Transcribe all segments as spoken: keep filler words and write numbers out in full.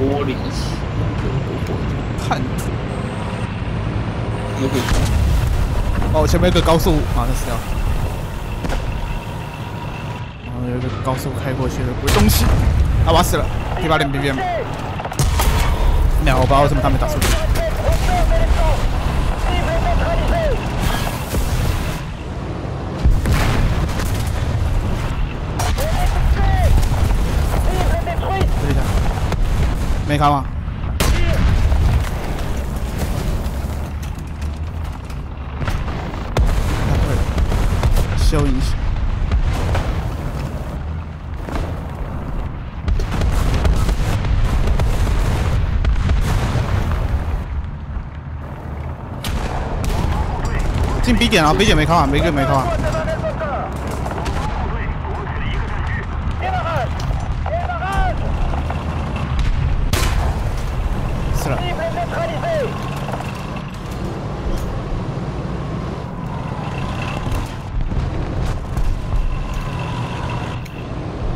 玻璃，看图，有鬼！哦，前面有个高速，马上死掉。然后有一个高速开过去的鬼东西，啊，我死了 ！P 八零 B B M， 鸟包怎么他没打出去？ 没开吗？太快了，消音器。进 B 点啊 ，B 点没开啊，没个没开啊。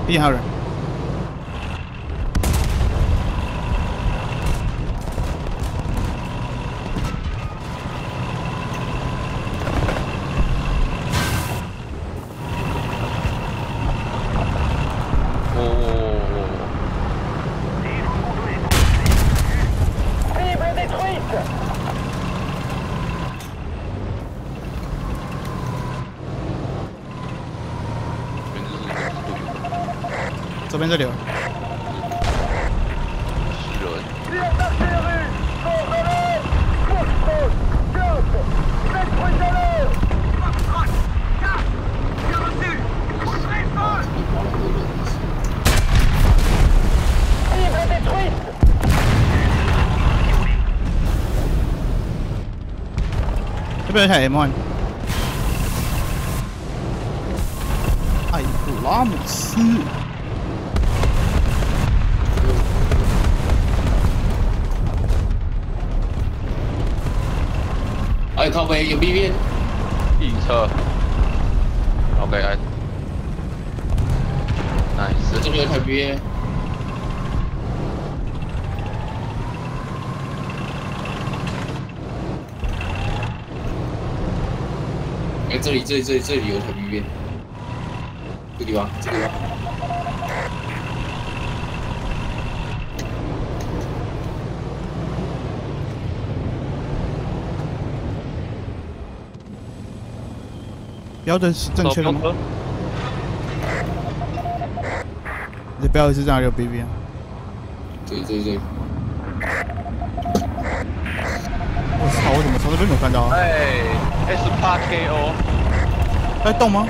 地下人，左边这里。 这边有台 M 一， 艾布拉姆斯，哎，靠北有 B B， 一车 ，OK， 哎 ，nice， 这边有台 B B。 这里这里这里这里有很远，这个地方这个地方，标准是正确的吗？你标准是哪里有 B B 啊？对对对。我操！我怎么从这边没看到啊？哎。 S 八 K O， 在动吗？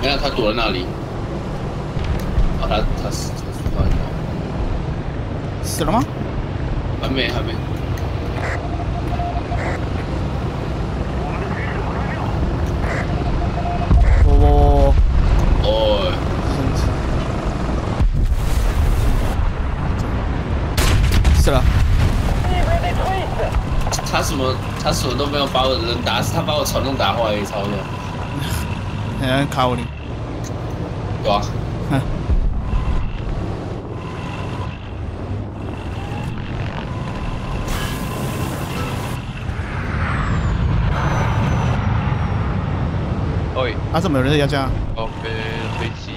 没有，他躲在那里。啊，他他死他死了。死了吗？还没，还没。我我哦。死了。他什么？ 他什么都没有把我人打死，他把我传送打坏，操的！好像卡我哩，对吧？哼。喂，啊，怎么有人在压价？哦，被飞机。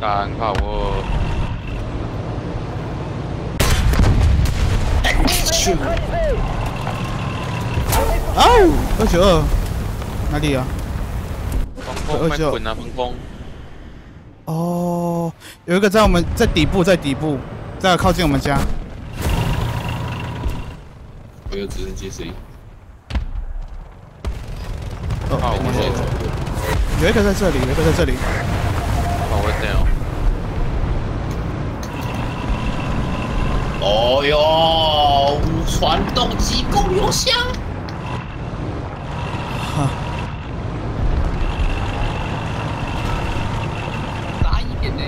但怕我。 哦，二九二，哪里啊？二九二，防空。哦，有一个在我们在底部，在底部，在靠近我们家。我有直升机谁？哦，我们先走。有一个在这里，有一个在这里。哦，我这样。 哦哟，传动机供油箱。哈，大一点呢。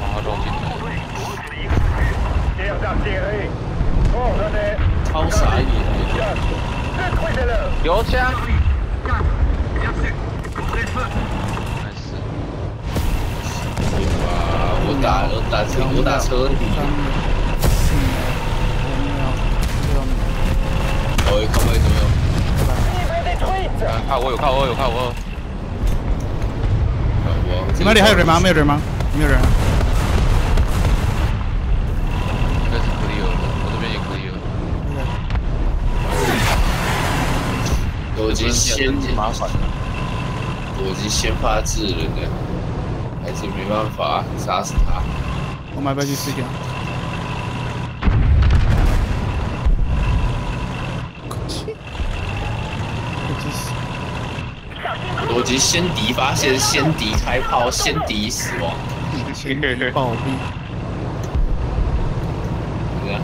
发动机。超傻眼。油枪。没事。我打我打车我打车底。我有看我有没有？看我有看我有看我。我。那里还有人吗？没有人吗？没有人。 我已经先麻烦了，我已经先发制人了，还是没办法杀死他。我买不要去试一下。我已经先敌发现，先敌开炮，先敌死亡。先敌暴毙。怎样？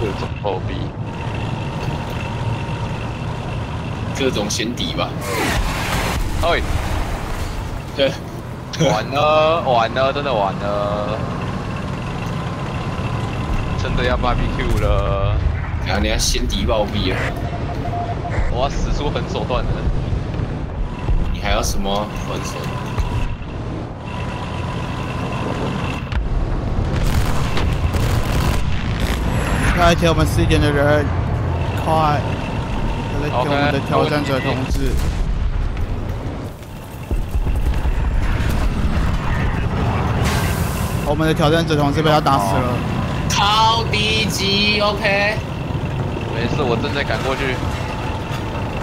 各种暴毙。 各种先敌吧，哎，对，完了完了，真的完了，真的要 B B Q 了，然后你要先敌暴毙啊！我要使出狠手段了，你还要什么狠手段？ 那一天我们四点的人，快！ 给我们的挑战者同志，我们的挑战者同志被他打死了。超低级 ，OK。没事，我正在赶过去。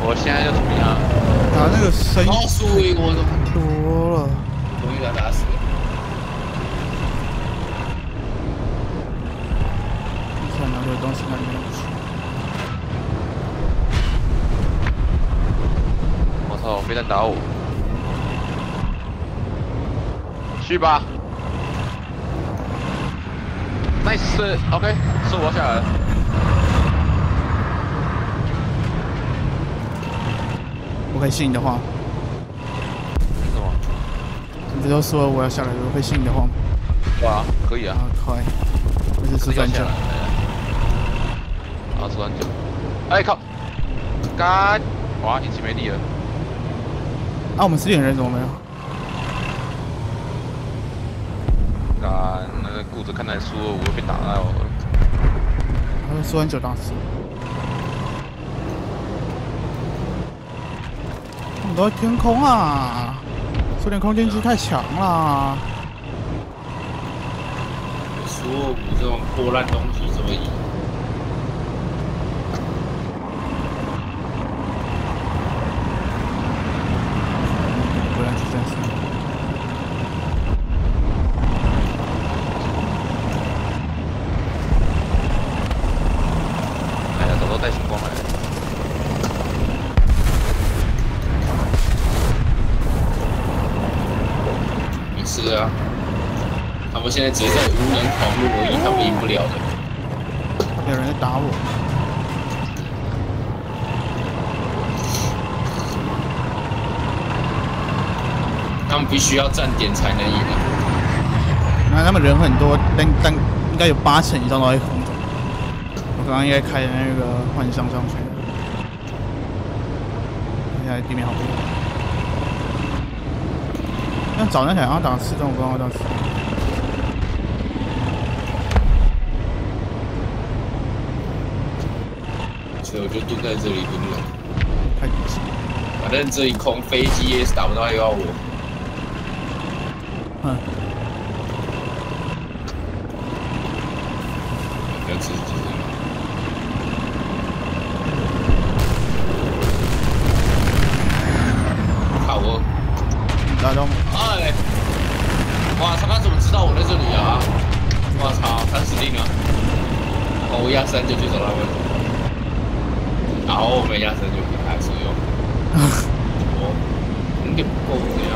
我现在就怎么样？打那个声音，输一锅都多了，终于把他打死了。你看哪里有东西，哪里有。 哦，没人打我，去吧 ，nice，OK， 是我下来了。我可以信你的话。为什么？你不都说我要下来了，我会信你的话吗？对啊，可以啊。快，我是吃酸酒。啊，吃酸酒。哎靠！干！哇，引擎没力了。 啊，我们四点人怎么没有？啊，那个顾着看他输，我被打到了。他输很久打死。我们都在天空啊！苏联空间机太强了。输入比这种破烂东西怎么赢？ 是啊，他们现在只是在无人狂怒而已，他们赢不了的。有人在打我。他们必须要站点才能赢啊！那他们人很多，但但应该有八成以上都在空中。我刚刚应该开的那个幻象上去，现在地面好多。 那早上想要打四中，我打四。所以我就蹲在这里蹲了。太可惜了，反正这一空飞机也是打不到幺五。嗯。不要吃鸡。好哦。打中。 哎，哇操！他怎么知道我在这里啊？我操，他指定啊！哦，我压三就去找他们，然后我没压三就给他使用。哦，有点不够怎样？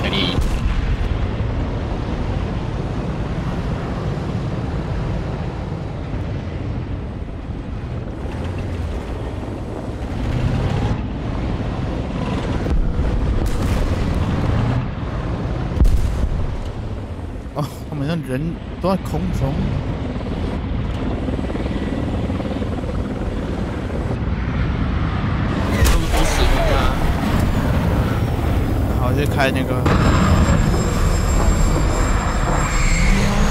可以。人都在空中，就开那个。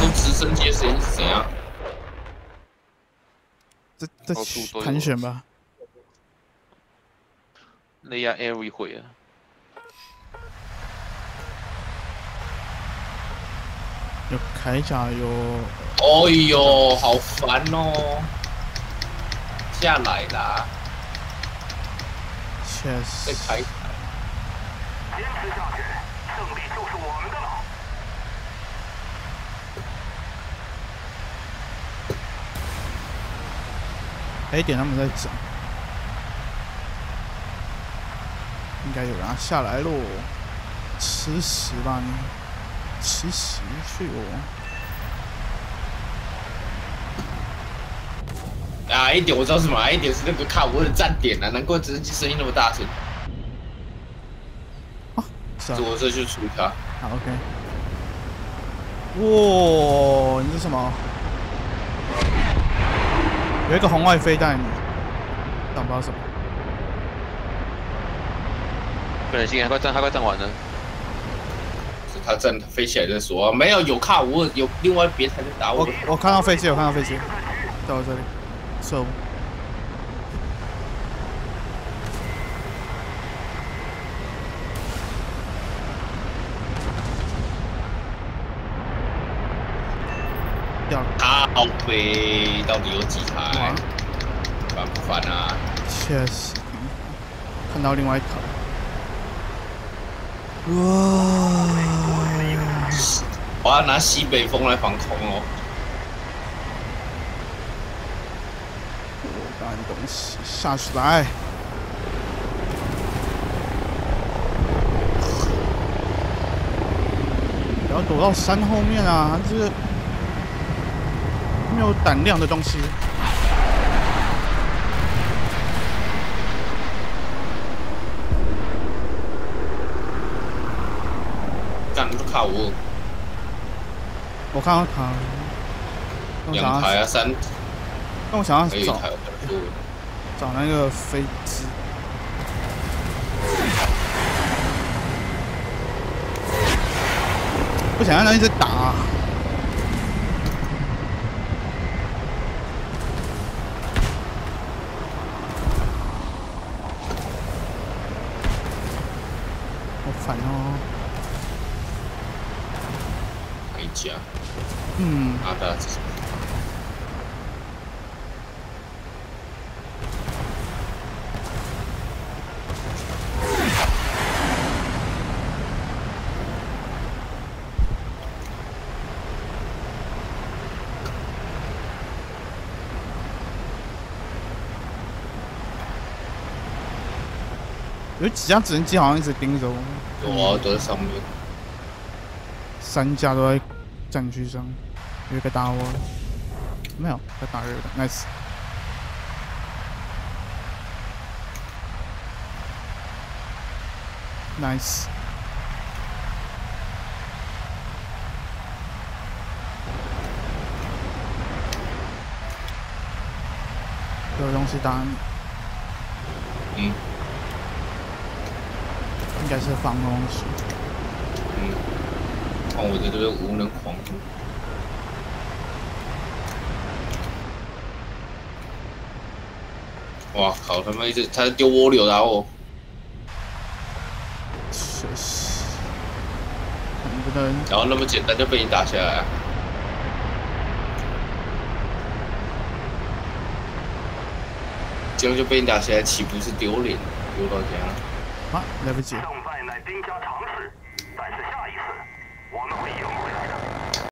都直升机谁是谁啊？这这盘旋吧。那样 everywhere。 有铠甲有，哎呦，好烦哦！下来啦，确实。被铠甲。坚持下去，胜利就是我们的了。哎，点他们在讲，应该有人下来喽，吃屎吧你！ 七十岁哦！哪一点我知道是哪一点，是那个卡我的站点啊，难怪直升机声音那么大声。啊，是啊，我这就处理它。好 ，OK。哇，你是什么？有一个红外飞弹，挡不到什么。不忍心，还快站，还快站完了。 他站飞起来再说、啊，没有有卡我有另外别台在打我。我我看到飞机，我看到飞机，在我这里，射我。掉靠背，到底有几台？烦不烦啊？确实，看到另外一台。 哇！我要拿西北风来防空哦。干东西，下去来！不要躲到山后面啊，这是没有胆量的东西。 卡我，我看到卡，两台啊三，那我想要找找那个飞机，不想让他一直打、啊。好烦哦。 家，嗯，好的、啊，这是。有几架直升机好像一直盯着我。有啊，都在上面。三架都在。 战区上有一个打我，没有在打人的 ，nice。nice。有东西打你。嗯。应该是防空石。嗯。 我这就是无能狂徒。哇靠！他们一直他丢涡流打我。确实。能不能？然后那么简单就被你打下来、啊。这样就被你打下来，岂不是丢脸？丢到这样。啊，来不及。